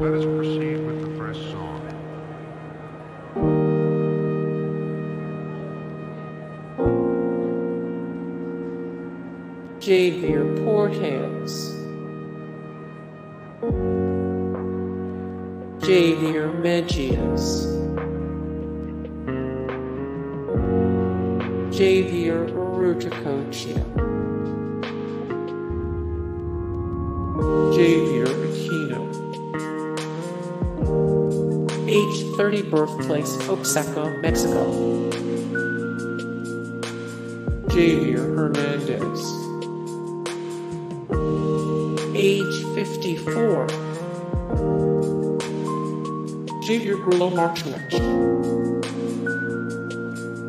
Let us proceed with the first song. Javier Portales, Javier Mejías, Javier Urruticoechea, Javier Aquino, age 30, birthplace Oaxaca, Mexico, Javier Hernandez, age 54, Javier Grillo-Marxuach,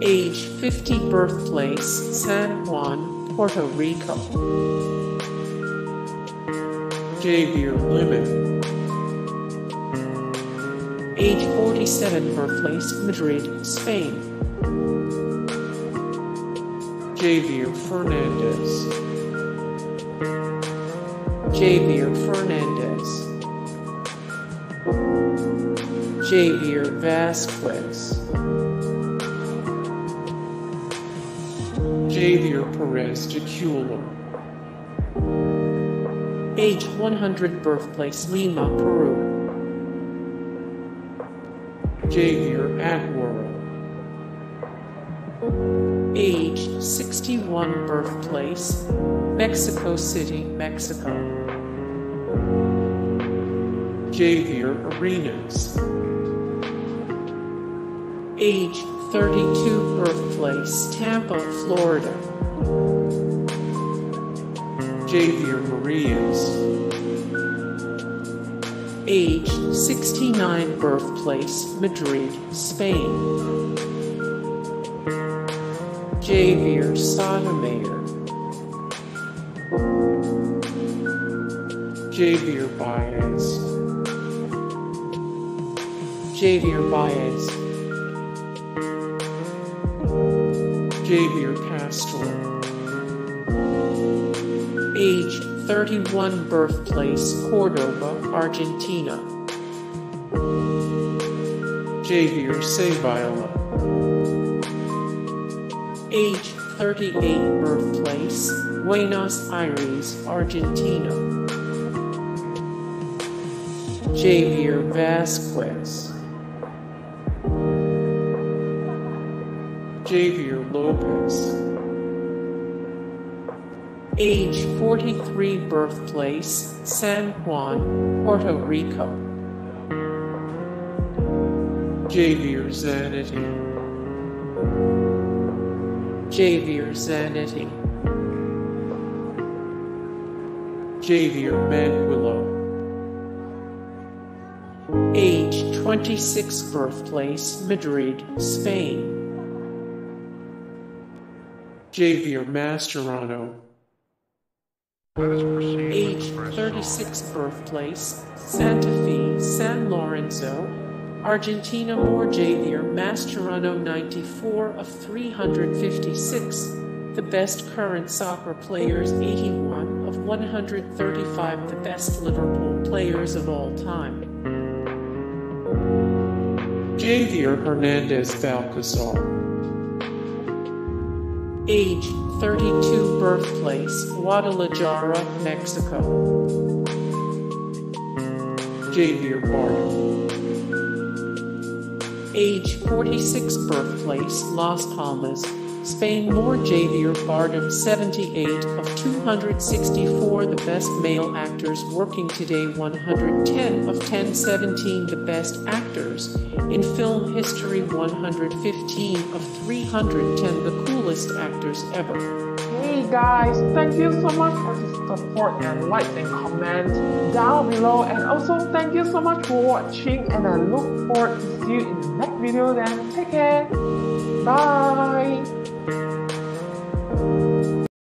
age 50, birthplace San Juan, Puerto Rico, Javier Limón, age 47, birthplace Madrid, Spain, Javier Fernandez, Javier Fernandez, Javier Vasquez, Javier Perez de Cuellar, age 100, birthplace Lima, Peru, Javier Aguirre, age 61, birthplace Mexico City, Mexico, Javier Arenas, age 32, birthplace Tampa, Florida, Javier Marías, age 69, birthplace Madrid, Spain, Javier Sotomayor, Javier Báez, Javier Báez, Javier Pastore, age 31, birthplace Cordoba, Argentina, Javier Ceballo, age 38, birthplace Buenos Aires, Argentina, Javier Vasquez, Javier López, age 43, birthplace San Juan, Puerto Rico, Javier Zanetti, Javier Zanetti, Javier Manquillo, age 26, birthplace Madrid, Spain, Javier Mascherano, age 36, birthplace Santa Fe, San Lorenzo, Argentina, more Javier Mascherano, 94 of 356, the best current soccer players, 81 of 135, the best Liverpool players of all time, Javier Hernandez Balcazar, age 32, birthplace Guadalajara, Mexico, Javier Bardem, age 46, birthplace Las Palmas, Spain, more Javier Bardem, 78 of 264, the best male actors working today, 110 of 1017, the best actors in film history, 115 of 310, the coolest actors ever. Hey guys, thank you so much for the support and like and comment down below, and also thank you so much for watching, and I look forward to see you in the next video. Then take care, bye.